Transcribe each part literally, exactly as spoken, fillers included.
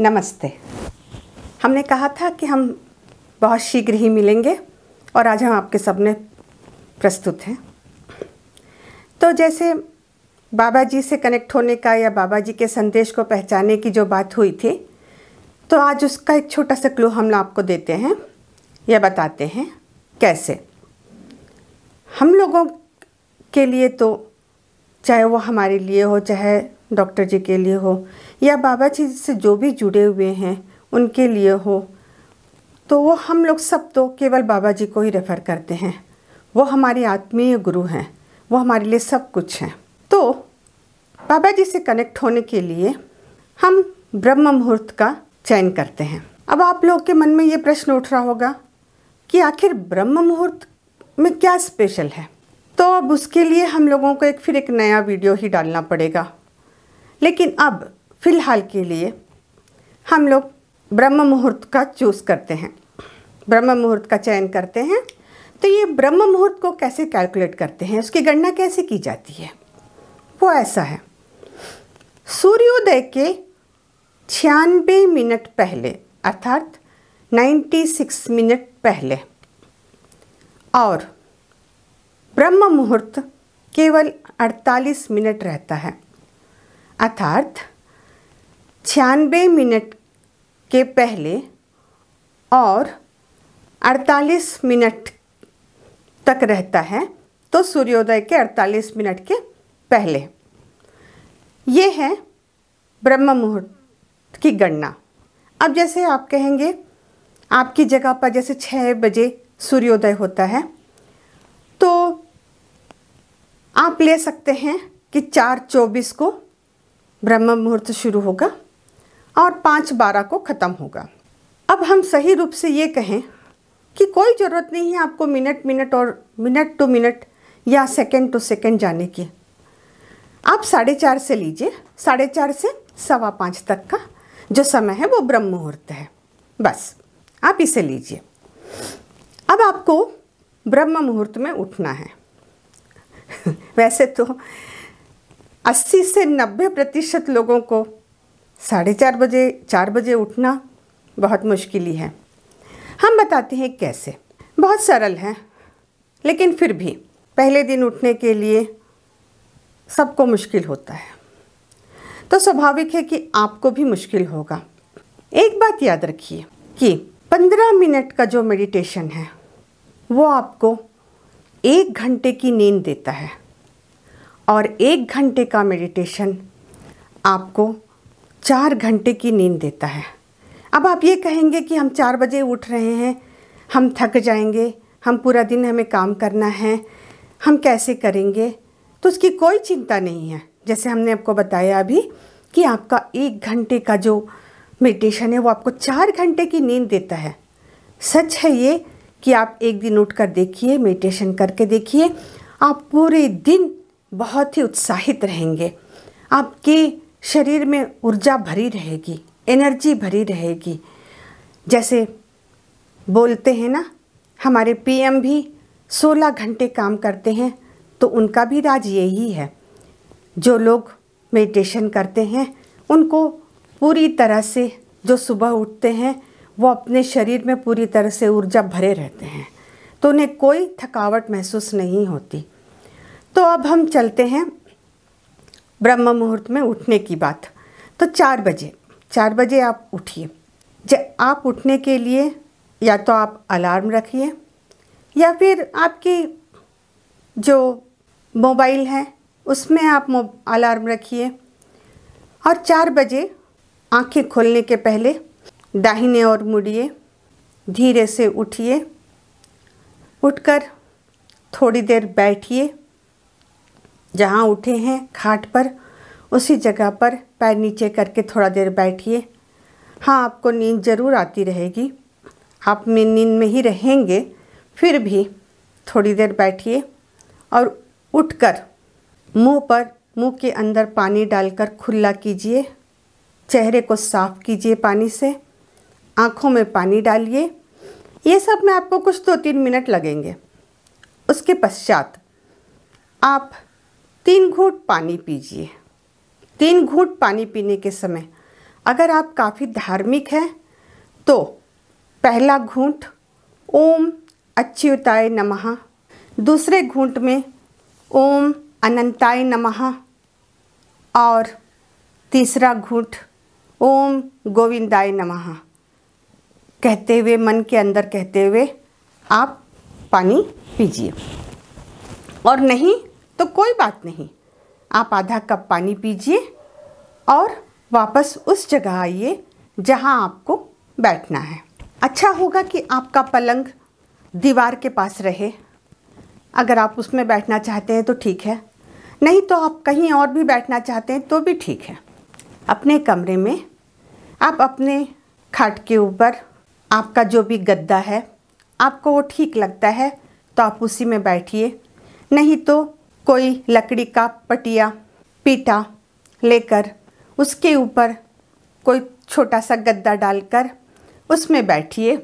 नमस्ते। हमने कहा था कि हम बहुत शीघ्र ही मिलेंगे और आज हम आपके सामने प्रस्तुत हैं। तो जैसे बाबा जी से कनेक्ट होने का या बाबा जी के संदेश को पहचाने की जो बात हुई थी, तो आज उसका एक छोटा सा क्लू हम आपको देते हैं या बताते हैं कैसे। हम लोगों के लिए तो चाहे वो हमारे लिए हो, चाहे डॉक्टर जी के लिए हो या बाबा जी से जो भी जुड़े हुए हैं उनके लिए हो, तो वो हम लोग सब तो केवल बाबा जी को ही रेफ़र करते हैं। वो हमारे आत्मीय गुरु हैं, वो हमारे लिए सब कुछ हैं। तो बाबा जी से कनेक्ट होने के लिए हम ब्रह्म मुहूर्त का चयन करते हैं। अब आप लोग के मन में ये प्रश्न उठ रहा होगा कि आखिर ब्रह्म मुहूर्त में क्या स्पेशल है। तो अब उसके लिए हम लोगों को एक फिर एक नया वीडियो ही डालना पड़ेगा, लेकिन अब फ़िलहाल के लिए हम लोग ब्रह्म मुहूर्त का चूज़ करते हैं, ब्रह्म मुहूर्त का चयन करते हैं। तो ये ब्रह्म मुहूर्त को कैसे कैलकुलेट करते हैं, उसकी गणना कैसे की जाती है, वो ऐसा है। सूर्योदय के छियानवे मिनट पहले अर्थात छियानवे मिनट पहले और ब्रह्म मुहूर्त केवल अड़तालीस मिनट रहता है, अर्थात छियानवे मिनट के पहले और अड़तालीस मिनट तक रहता है। तो सूर्योदय के अड़तालीस मिनट के पहले, ये है ब्रह्म मुहूर्त की गणना। अब जैसे आप कहेंगे आपकी जगह पर जैसे छः बजे सूर्योदय होता है, तो आप ले सकते हैं कि चार चौबीस को ब्रह्म मुहूर्त शुरू होगा और पाँच बारह को ख़त्म होगा। अब हम सही रूप से ये कहें कि कोई ज़रूरत नहीं है आपको मिनट मिनट और मिनट टू मिनट या सेकंड टू सेकंड जाने की। आप साढ़े चार से लीजिए, साढ़े चार से सवा पाँच तक का जो समय है वो ब्रह्म मुहूर्त है, बस आप इसे लीजिए। अब आपको ब्रह्म मुहूर्त में उठना है। वैसे तो अस्सी से नब्बे प्रतिशत लोगों को साढ़े चार बजे चार बजे उठना बहुत मुश्किल ही है। हम बताते हैं कैसे, बहुत सरल है, लेकिन फिर भी पहले दिन उठने के लिए सबको मुश्किल होता है, तो स्वाभाविक है कि आपको भी मुश्किल होगा। एक बात याद रखिए कि पंद्रह मिनट का जो मेडिटेशन है वो आपको एक घंटे की नींद देता है और एक घंटे का मेडिटेशन आपको चार घंटे की नींद देता है। अब आप ये कहेंगे कि हम चार बजे उठ रहे हैं, हम थक जाएंगे, हम पूरा दिन हमें काम करना है, हम कैसे करेंगे। तो उसकी कोई चिंता नहीं है। जैसे हमने आपको बताया अभी कि आपका एक घंटे का जो मेडिटेशन है वो आपको चार घंटे की नींद देता है। सच है ये कि आप एक दिन उठकर देखिए, मेडिटेशन करके देखिए, आप पूरे दिन बहुत ही उत्साहित रहेंगे, आपके शरीर में ऊर्जा भरी रहेगी, एनर्जी भरी रहेगी। जैसे बोलते हैं ना, हमारे पीएम भी सोलह घंटे काम करते हैं, तो उनका भी राज यही है। जो लोग मेडिटेशन करते हैं उनको पूरी तरह से जो सुबह उठते हैं वो अपने शरीर में पूरी तरह से ऊर्जा भरे रहते हैं, तो उन्हें कोई थकावट महसूस नहीं होती। तो अब हम चलते हैं ब्रह्म मुहूर्त में उठने की बात। तो चार बजे चार बजे आप उठिए। जब आप उठने के लिए या तो आप अलार्म रखिए या फिर आपकी जो मोबाइल है उसमें आप अलार्म रखिए और चार बजे आंखें खोलने के पहले दाहिने ओर मुड़िए, धीरे से उठिए, उठकर थोड़ी देर बैठिए। जहाँ उठे हैं खाट पर उसी जगह पर पैर नीचे करके थोड़ा देर बैठिए। हाँ, आपको नींद ज़रूर आती रहेगी, आप में नींद में ही रहेंगे, फिर भी थोड़ी देर बैठिए और उठकर मुंह पर मुंह के अंदर पानी डालकर खुला कीजिए, चेहरे को साफ़ कीजिए पानी से, आँखों में पानी डालिए। ये सब में आपको कुछ दो तीन मिनट लगेंगे। उसके पश्चात आप तीन घूंट पानी पीजिए। तीन घूंट पानी पीने के समय अगर आप काफ़ी धार्मिक हैं तो पहला घूंट ओम अच्युताय नमः, दूसरे घूंट में ओम अनंताय नमः और तीसरा घूंट ओम गोविंदाय नमः कहते हुए, मन के अंदर कहते हुए आप पानी पीजिए। और नहीं तो कोई बात नहीं, आप आधा कप पानी पीजिए और वापस उस जगह आइए जहाँ आपको बैठना है। अच्छा होगा कि आपका पलंग दीवार के पास रहे, अगर आप उसमें बैठना चाहते हैं तो ठीक है, नहीं तो आप कहीं और भी बैठना चाहते हैं तो भी ठीक है। अपने कमरे में आप अपने खाट के ऊपर आपका जो भी गद्दा है, आपको वो ठीक लगता है तो आप उसी में बैठिए, नहीं तो कोई लकड़ी का पटिया पीटा लेकर उसके ऊपर कोई छोटा सा गद्दा डालकर उसमें बैठिए।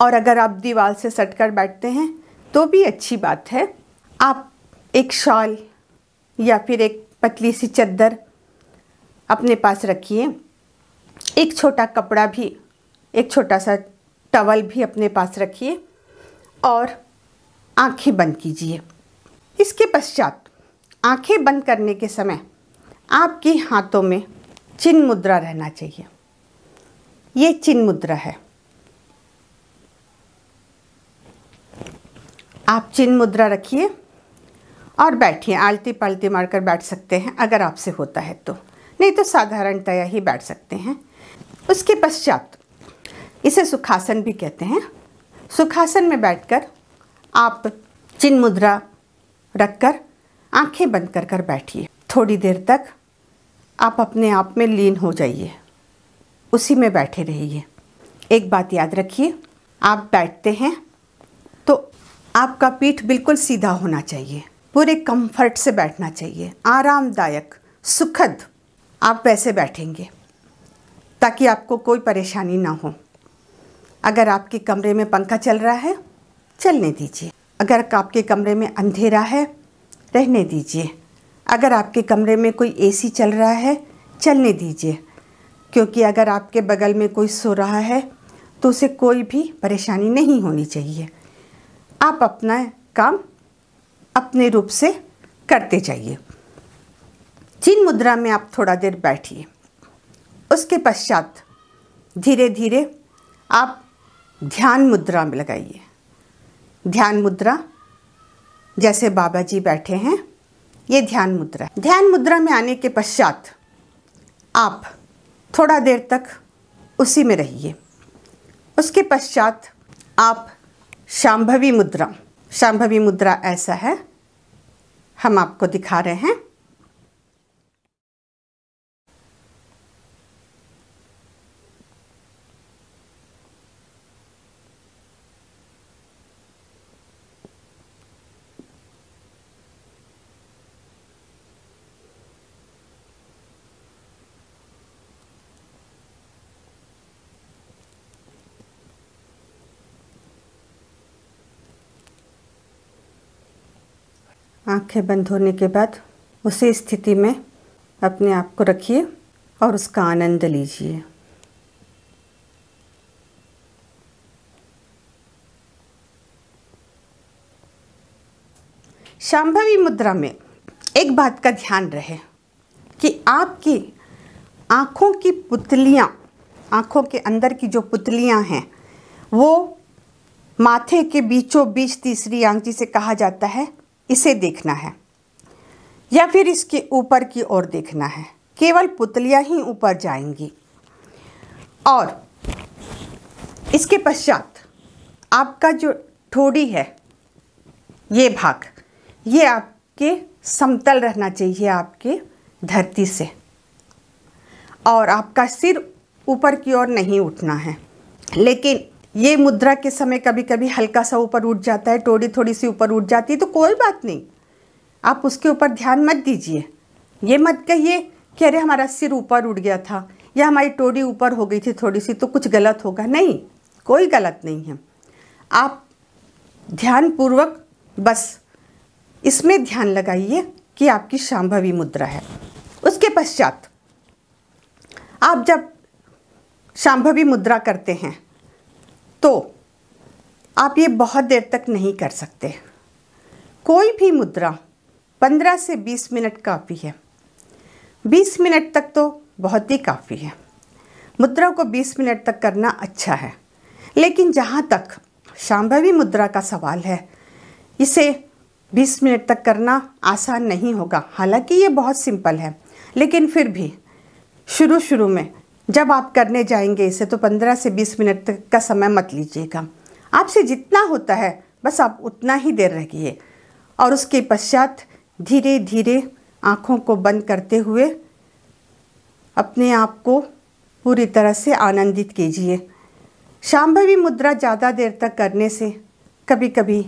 और अगर आप दीवार से सटकर बैठते हैं तो भी अच्छी बात है, आप एक शॉल या फिर एक पतली सी चादर अपने पास रखिए, एक छोटा कपड़ा भी, एक छोटा सा टॉवल भी अपने पास रखिए और आंखें बंद कीजिए। इसके पश्चात आंखें बंद करने के समय आपके हाथों में चिन मुद्रा रहना चाहिए। ये चिन मुद्रा है। आप चिन मुद्रा रखिए और बैठिए, आलती पालती मारकर बैठ सकते हैं अगर आपसे होता है तो, नहीं तो साधारणतया ही बैठ सकते हैं। उसके पश्चात इसे सुखासन भी कहते हैं। सुखासन में बैठकर आप चिन मुद्रा रखकर आंखें बंद कर कर बैठिए। थोड़ी देर तक आप अपने आप में लीन हो जाइए, उसी में बैठे रहिए। एक बात याद रखिए, आप बैठते हैं तो आपका पीठ बिल्कुल सीधा होना चाहिए, पूरे कंफर्ट से बैठना चाहिए, आरामदायक सुखद आप वैसे बैठेंगे ताकि आपको कोई परेशानी ना हो। अगर आपके कमरे में पंखा चल रहा है चलने दीजिए, अगर आपके कमरे में अंधेरा है रहने दीजिए, अगर आपके कमरे में कोई एसी चल रहा है चलने दीजिए, क्योंकि अगर आपके बगल में कोई सो रहा है तो उसे कोई भी परेशानी नहीं होनी चाहिए। आप अपना काम अपने रूप से करते जाइए। चिन मुद्रा में आप थोड़ा देर बैठिए, उसके पश्चात धीरे धीरे आप ध्यान मुद्रा में लगाइए। ध्यान मुद्रा जैसे बाबा जी बैठे हैं, ये ध्यान मुद्रा। ध्यान मुद्रा में आने के पश्चात आप थोड़ा देर तक उसी में रहिए। उसके पश्चात आप शांभवी मुद्रा, शांभवी मुद्रा ऐसा है, हम आपको दिखा रहे हैं। आंखें बंद होने के बाद उसी स्थिति में अपने आप को रखिए और उसका आनंद लीजिए। शांभवी मुद्रा में एक बात का ध्यान रहे कि आपकी आँखों की पुतलियाँ, आँखों के अंदर की जो पुतलियाँ हैं वो माथे के बीचों बीच तीसरी आँख जिसे कहा जाता है, इसे देखना है या फिर इसके ऊपर की ओर देखना है। केवल पुतलियां ही ऊपर जाएंगी। और इसके पश्चात आपका जो ठोड़ी है, ये भाग, ये आपके समतल रहना चाहिए आपके धरती से, और आपका सिर ऊपर की ओर नहीं उठना है। लेकिन ये मुद्रा के समय कभी कभी हल्का सा ऊपर उठ जाता है, टोड़ी थोड़ी सी ऊपर उठ जाती है, तो कोई बात नहीं, आप उसके ऊपर ध्यान मत दीजिए। ये मत कहिए कि अरे हमारा सिर ऊपर उठ गया था या हमारी टोड़ी ऊपर हो गई थी थोड़ी सी तो कुछ गलत होगा। नहीं, कोई गलत नहीं है। आप ध्यानपूर्वक बस इसमें ध्यान लगाइए कि आपकी शांभवी मुद्रा है। उसके पश्चात आप जब शांभवी मुद्रा करते हैं तो आप ये बहुत देर तक नहीं कर सकते। कोई भी मुद्रा पंद्रह से बीस मिनट काफ़ी है। बीस मिनट तक तो बहुत ही काफ़ी है। मुद्रा को बीस मिनट तक करना अच्छा है। लेकिन जहाँ तक शांभवी मुद्रा का सवाल है, इसे बीस मिनट तक करना आसान नहीं होगा। हालांकि ये बहुत सिंपल है, लेकिन फिर भी शुरू शुरू में जब आप करने जाएंगे इसे तो पंद्रह से बीस मिनट तक का समय मत लीजिएगा। आपसे जितना होता है बस आप उतना ही देर रहिए और उसके पश्चात धीरे धीरे आँखों को बंद करते हुए अपने आप को पूरी तरह से आनंदित कीजिए। शांभवी मुद्रा ज़्यादा देर तक करने से कभी कभी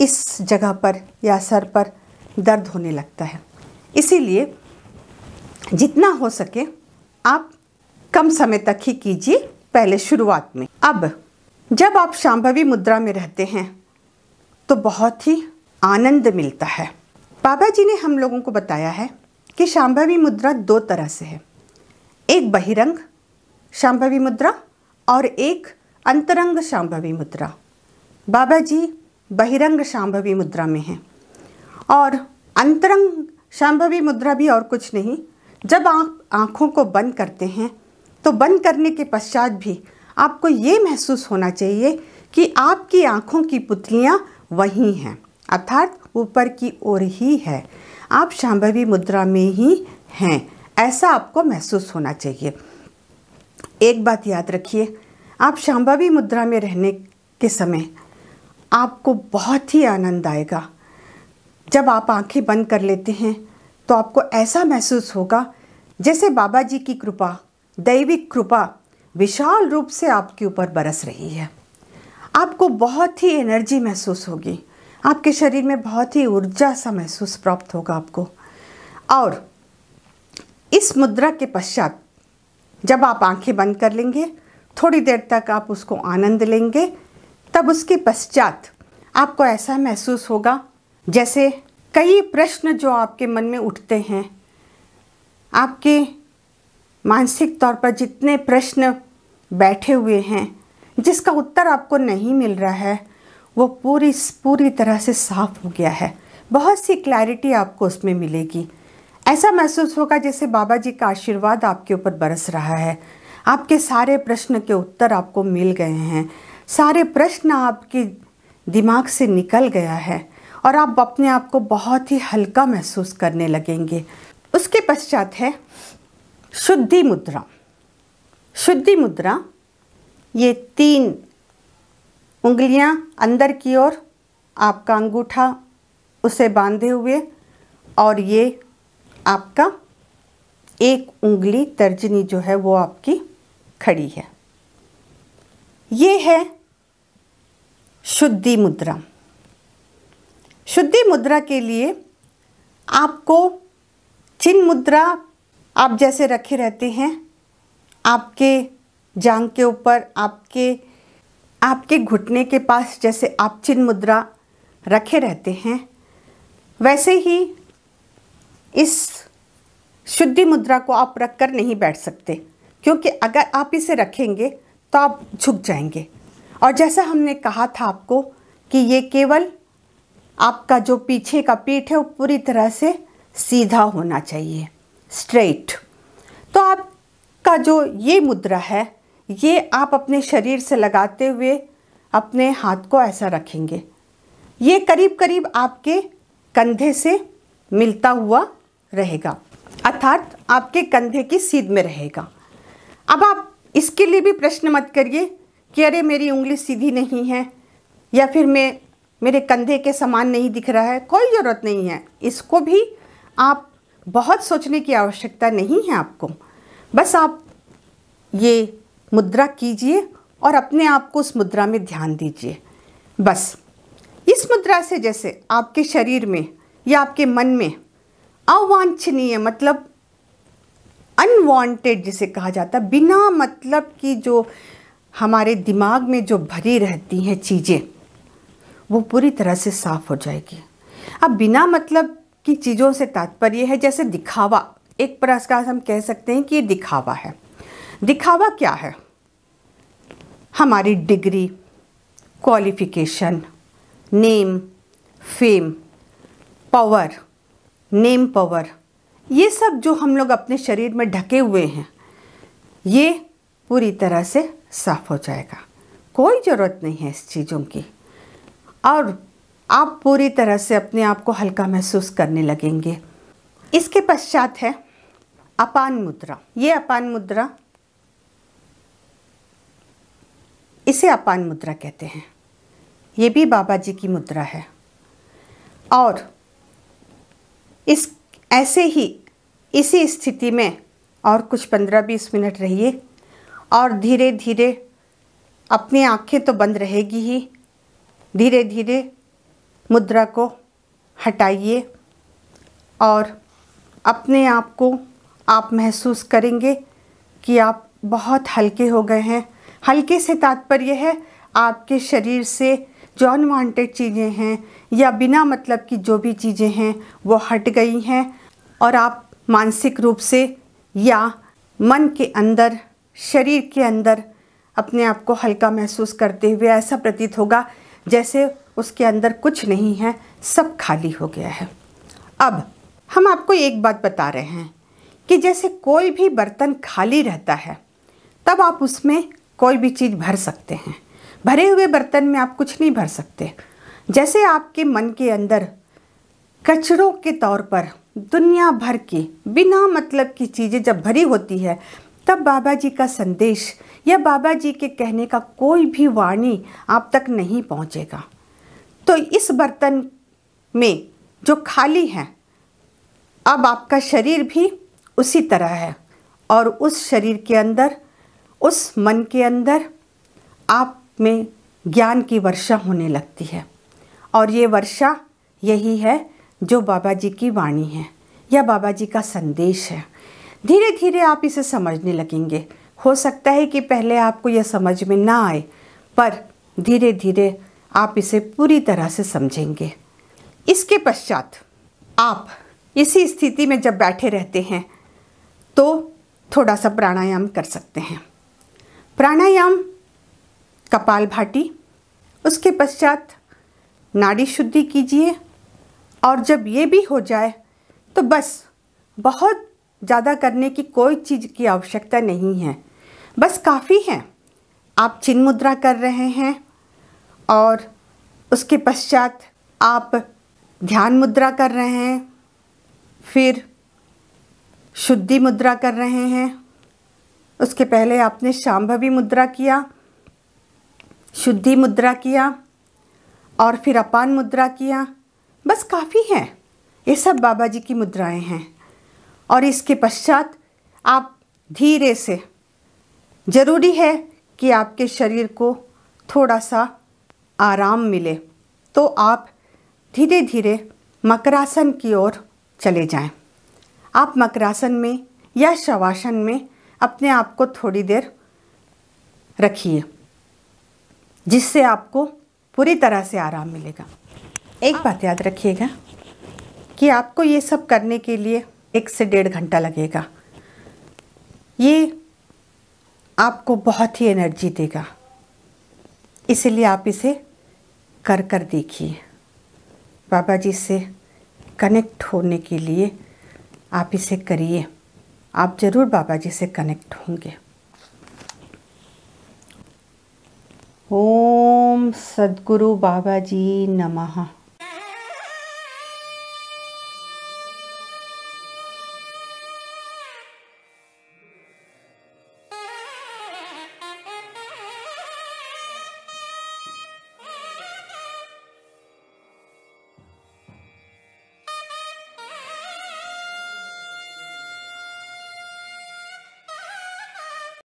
इस जगह पर या सर पर दर्द होने लगता है, इसीलिए जितना हो सके आप कम समय तक ही कीजिए पहले शुरुआत में। अब जब आप शांभवी मुद्रा में रहते हैं तो बहुत ही आनंद मिलता है। बाबा जी ने हम लोगों को बताया है कि शांभवी मुद्रा दो तरह से है, एक बहिरंग शांभवी मुद्रा और एक अंतरंग शांभवी मुद्रा। बाबा जी बहिरंग शांभवी मुद्रा में हैं और अंतरंग शांभवी मुद्रा भी और कुछ नहीं। जब आप आँखों को बंद करते हैं तो बंद करने के पश्चात भी आपको ये महसूस होना चाहिए कि आपकी आँखों की पुतलियाँ वहीं हैं, अर्थात ऊपर की ओर ही है, आप शांभवी मुद्रा में ही हैं, ऐसा आपको महसूस होना चाहिए। एक बात याद रखिए, आप शांभवी मुद्रा में रहने के समय आपको बहुत ही आनंद आएगा। जब आप आंखें बंद कर लेते हैं तो आपको ऐसा महसूस होगा जैसे बाबा जी की कृपा, दैविक कृपा विशाल रूप से आपके ऊपर बरस रही है। आपको बहुत ही एनर्जी महसूस होगी, आपके शरीर में बहुत ही ऊर्जा सा महसूस प्राप्त होगा आपको। और इस मुद्रा के पश्चात जब आप आंखें बंद कर लेंगे, थोड़ी देर तक आप उसको आनंद लेंगे, तब उसके पश्चात आपको ऐसा महसूस होगा जैसे कई प्रश्न जो आपके मन में उठते हैं, आपके मानसिक तौर पर जितने प्रश्न बैठे हुए हैं जिसका उत्तर आपको नहीं मिल रहा है, वो पूरी पूरी तरह से साफ हो गया है। बहुत सी क्लैरिटी आपको उसमें मिलेगी। ऐसा महसूस होगा जैसे बाबा जी का आशीर्वाद आपके ऊपर बरस रहा है। आपके सारे प्रश्न के उत्तर आपको मिल गए हैं, सारे प्रश्न आपके दिमाग से निकल गया है और आप अपने आप को बहुत ही हल्का महसूस करने लगेंगे। उसके पश्चात है शुद्धि मुद्रा। शुद्धि मुद्रा ये तीन उंगलियां अंदर की ओर, आपका अंगूठा उसे बांधे हुए और ये आपका एक उंगली तर्जनी जो है वो आपकी खड़ी है, ये है शुद्धि मुद्रा। शुद्धि मुद्रा के लिए आपको चिन मुद्रा आप जैसे रखे रहते हैं, आपके जांघ के ऊपर, आपके आपके घुटने के पास जैसे आप चिन मुद्रा रखे रहते हैं, वैसे ही इस शुद्धि मुद्रा को आप रख कर नहीं बैठ सकते, क्योंकि अगर आप इसे रखेंगे तो आप झुक जाएंगे। और जैसा हमने कहा था आपको कि ये केवल आपका जो पीछे का पीठ है वो पूरी तरह से सीधा होना चाहिए, स्ट्रेट। तो आपका जो ये मुद्रा है ये आप अपने शरीर से लगाते हुए अपने हाथ को ऐसा रखेंगे, ये करीब करीब आपके कंधे से मिलता हुआ रहेगा, अर्थात आपके कंधे की सीध में रहेगा। अब आप इसके लिए भी प्रश्न मत करिए कि अरे मेरी उंगली सीधी नहीं है या फिर मैं मेरे कंधे के समान नहीं दिख रहा है, कोई ज़रूरत नहीं है। इसको भी आप बहुत सोचने की आवश्यकता नहीं है आपको, बस आप ये मुद्रा कीजिए और अपने आप को उस मुद्रा में ध्यान दीजिए। बस इस मुद्रा से जैसे आपके शरीर में या आपके मन में अवांछनीय, मतलब अनवांटेड जिसे कहा जाता है, बिना मतलब की जो हमारे दिमाग में जो भरी रहती हैं चीज़ें, वो पूरी तरह से साफ़ हो जाएगी। अब बिना मतलब की चीज़ों से तात्पर्य है जैसे दिखावा, एक प्रकार से हम कह सकते हैं कि ये दिखावा है। दिखावा क्या है? हमारी degree, qualification, name, fame, power, name power, ये सब जो हम लोग अपने शरीर में ढके हुए हैं, ये पूरी तरह से साफ हो जाएगा। कोई ज़रूरत नहीं है इस चीज़ों की, और आप पूरी तरह से अपने आप को हल्का महसूस करने लगेंगे। इसके पश्चात है अपान मुद्रा। ये अपान मुद्रा, इसे अपान मुद्रा कहते हैं। ये भी बाबा जी की मुद्रा है, और इस ऐसे ही इसी स्थिति में और कुछ पंद्रह बीस मिनट रहिए, और धीरे धीरे अपनी आँखें तो बंद रहेगी ही, धीरे धीरे मुद्रा को हटाइए और अपने आप को आप महसूस करेंगे कि आप बहुत हल्के हो गए हैं। हल्के से तात्पर्य है आपके शरीर से जो अनवांटेड चीज़ें हैं या बिना मतलब की जो भी चीज़ें हैं वो हट गई हैं, और आप मानसिक रूप से या मन के अंदर, शरीर के अंदर अपने आप को हल्का महसूस करते हुए ऐसा प्रतीत होगा जैसे उसके अंदर कुछ नहीं है, सब खाली हो गया है। अब हम आपको एक बात बता रहे हैं कि जैसे कोई भी बर्तन खाली रहता है तब आप उसमें कोई भी चीज़ भर सकते हैं, भरे हुए बर्तन में आप कुछ नहीं भर सकते। जैसे आपके मन के अंदर कचरों के तौर पर दुनिया भर की बिना मतलब की चीज़ें जब भरी होती है, तब बाबा जी का संदेश या बाबा जी के कहने का कोई भी वाणी आप तक नहीं पहुंचेगा। तो इस बर्तन में जो खाली है, अब आपका शरीर भी उसी तरह है, और उस शरीर के अंदर, उस मन के अंदर आप में ज्ञान की वर्षा होने लगती है, और ये वर्षा यही है जो बाबा जी की वाणी है या बाबा जी का संदेश है। धीरे धीरे आप इसे समझने लगेंगे। हो सकता है कि पहले आपको यह समझ में ना आए, पर धीरे धीरे आप इसे पूरी तरह से समझेंगे। इसके पश्चात आप इसी स्थिति में जब बैठे रहते हैं तो थोड़ा सा प्राणायाम कर सकते हैं। प्राणायाम कपालभाति, उसके पश्चात नाड़ी शुद्धि कीजिए, और जब ये भी हो जाए तो बस बहुत ज़्यादा करने की कोई चीज़ की आवश्यकता नहीं है, बस काफ़ी है। आप चिन मुद्रा कर रहे हैं, और उसके पश्चात आप ध्यान मुद्रा कर रहे हैं, फिर शुद्धि मुद्रा कर रहे हैं। उसके पहले आपने शांभवी मुद्रा किया, शुद्धि मुद्रा किया, और फिर अपान मुद्रा किया। बस काफ़ी है, ये सब बाबा जी की मुद्राएं हैं। और इसके पश्चात आप धीरे से, ज़रूरी है कि आपके शरीर को थोड़ा सा आराम मिले, तो आप धीरे धीरे मकरासन की ओर चले जाएं। आप मकरासन में या शवासन में अपने आप को थोड़ी देर रखिए, जिससे आपको पूरी तरह से आराम मिलेगा। एक बात याद रखिएगा कि आपको ये सब करने के लिए एक से डेढ़ घंटा लगेगा। ये आपको बहुत ही एनर्जी देगा, इसलिए आप इसे कर कर देखिए। बाबा जी से कनेक्ट होने के लिए आप इसे करिए, आप ज़रूर बाबा जी से कनेक्ट होंगे। ओम सद्गुरु बाबा जी नमः।